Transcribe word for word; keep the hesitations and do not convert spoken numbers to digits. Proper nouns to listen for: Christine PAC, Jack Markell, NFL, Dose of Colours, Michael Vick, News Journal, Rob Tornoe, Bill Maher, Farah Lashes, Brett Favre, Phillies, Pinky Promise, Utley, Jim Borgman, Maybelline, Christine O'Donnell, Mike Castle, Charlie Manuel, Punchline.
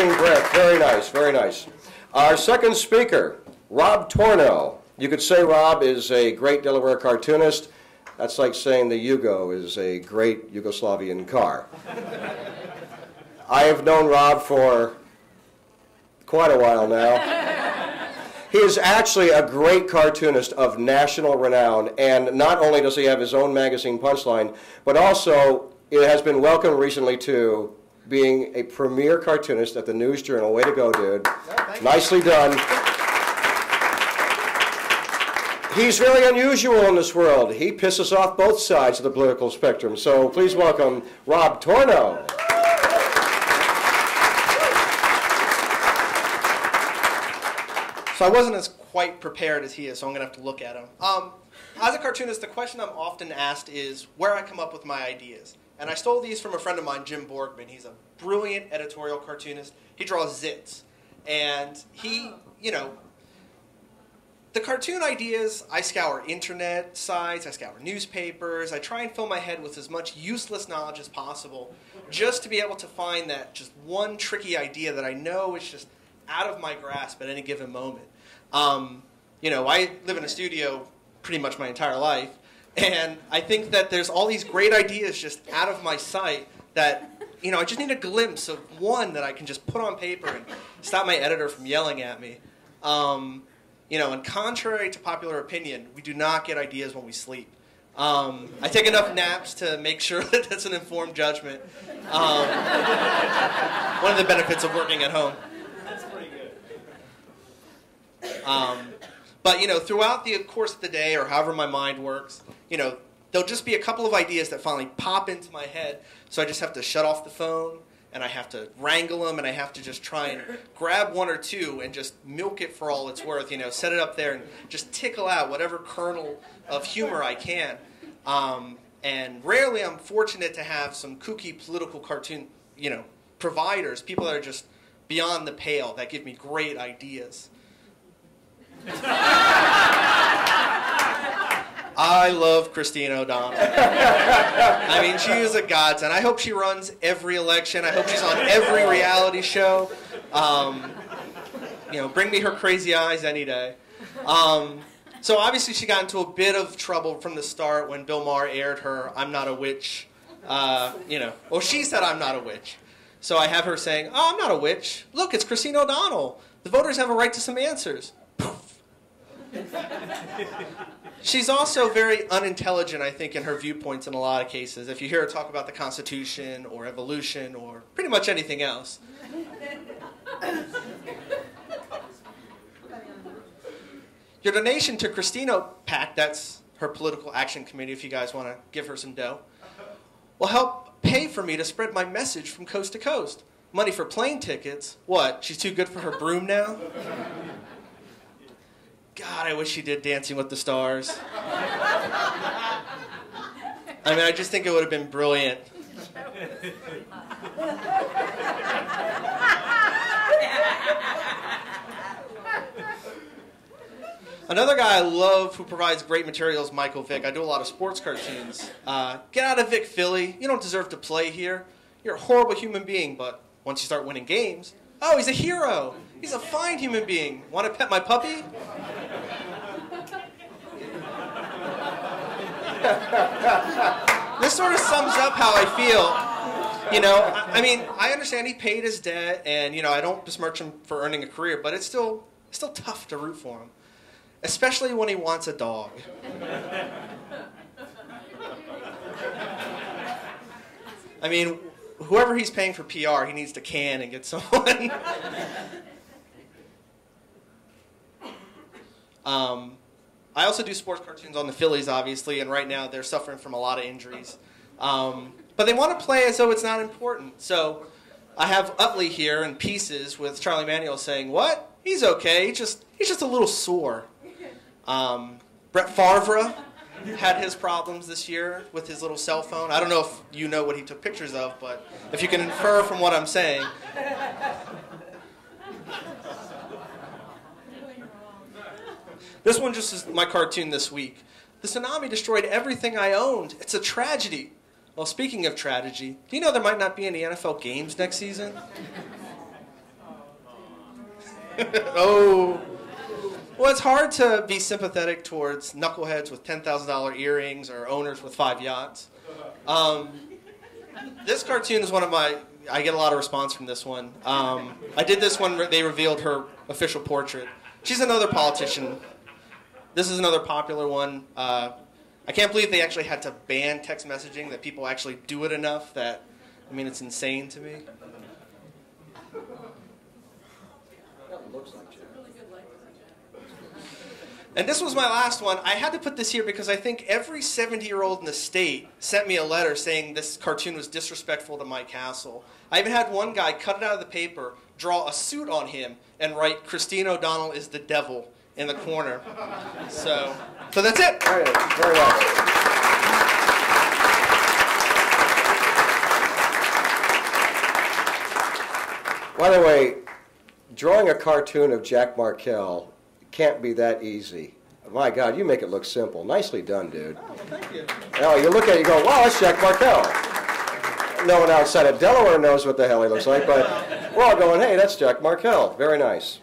Amazing, Brett. Very nice, very nice. Our second speaker, Rob Tornoe. You could say Rob is a great Delaware cartoonist. That's like saying the Yugo is a great Yugoslavian car. I have known Rob for quite a while now. He is actually a great cartoonist of national renown, and not only does he have his own magazine, Punchline, but also it has been welcomed recently to being a premier cartoonist at the News Journal. Way to go, dude. Oh, nicely you. Done. He's very unusual in this world. He pisses off both sides of the political spectrum. So please welcome Rob Tornoe. So I wasn't as quite prepared as he is, so I'm going to have to look at him. Um, as a cartoonist, the question I'm often asked is where I come up with my ideas. And I stole these from a friend of mine, Jim Borgman. He's a brilliant editorial cartoonist. He draws zits. And he, you know, the cartoon ideas, I scour internet sites, I scour newspapers, I try and fill my head with as much useless knowledge as possible just to be able to find that just one tricky idea that I know is just out of my grasp at any given moment. Um, you know, I live in a studio pretty much my entire life, and I think that there's all these great ideas just out of my sight that, you know, I just need a glimpse of one that I can just put on paper and stop my editor from yelling at me. Um, You know, and contrary to popular opinion, we do not get ideas when we sleep. Um, I take enough naps to make sure that that's an informed judgment. Um, one of the benefits of working at home. That's pretty good. Um, but, you know, throughout the course of the day, or however my mind works, you know, there'll just be a couple of ideas that finally pop into my head, so I just have to shut off the phone. And I have to wrangle them, and I have to just try and grab one or two and just milk it for all it's worth, you know, set it up there and just tickle out whatever kernel of humor I can. Um, and rarely I'm fortunate to have some kooky political cartoon, you know, providers, people that are just beyond the pale, that give me great ideas. I love Christine O'Donnell. I mean, she is a godsend. I hope she runs every election. I hope she's on every reality show. Um, you know, bring me her crazy eyes any day. Um, so obviously she got into a bit of trouble from the start when Bill Maher aired her I'm Not a Witch. Uh, you know, well, she said I'm not a witch. So I have her saying, oh, I'm not a witch. Look, it's Christine O'Donnell. The voters have a right to some answers. Poof. She's also very unintelligent, I think, in her viewpoints in a lot of cases. If you hear her talk about the Constitution or evolution or pretty much anything else. Your donation to Christine PAC, that's her political action committee if you guys want to give her some dough, will help pay for me to spread my message from coast to coast. Money for plane tickets? What, she's too good for her broom now? God, I wish she did Dancing with the Stars. I mean, I just think it would have been brilliant. Another guy I love who provides great materials, Michael Vick. I do a lot of sports cartoons. Uh, get out of Vick, Philly. You don't deserve to play here. You're a horrible human being, but once you start winning games, oh, he's a hero. He's a fine human being. Want to pet my puppy? This sort of sums up how I feel. You know, I, I mean, I understand he paid his debt, and, you know, I don't besmirch him for earning a career, but it's still, it's still tough to root for him, especially when he wants a dog. I mean, whoever he's paying for P R, he needs to can and get someone. um, I also do sports cartoons on the Phillies, obviously, and right now they're suffering from a lot of injuries. Um, but they want to play as though it's not important. So I have Utley here in pieces with Charlie Manuel saying, what? He's okay. He just, he's just a little sore. Um, Brett Favre had his problems this year with his little cell phone. I don't know if you know what he took pictures of, but if you can infer from what I'm saying. This one just is my cartoon this week. The tsunami destroyed everything I owned. It's a tragedy. Well, speaking of tragedy, do you know there might not be any N F L games next season? Oh. Well, it's hard to be sympathetic towards knuckleheads with ten thousand dollar earrings or owners with five yachts. Um, this cartoon is one of my... I get a lot of response from this one. Um, I did this one. They revealed her official portrait. She's another politician. This is another popular one. Uh, I can't believe they actually had to ban text messaging, that people actually do it enough that, I mean, it's insane to me. That looks like Jack. And this was my last one. I had to put this here because I think every seventy-year-old in the state sent me a letter saying this cartoon was disrespectful to Mike Castle. I even had one guy cut it out of the paper, draw a suit on him, and write, "Christine O'Donnell is the devil," in the corner. So, so that's it. All right, very well. By the way, drawing a cartoon of Jack Markell can't be that easy. My God, you make it look simple. Nicely done, dude. Oh, well, thank you. Now you look at it, you go, wow, that's Jack Markell. No one outside of Delaware knows what the hell he looks like, but we're all going, hey, that's Jack Markell. Very nice.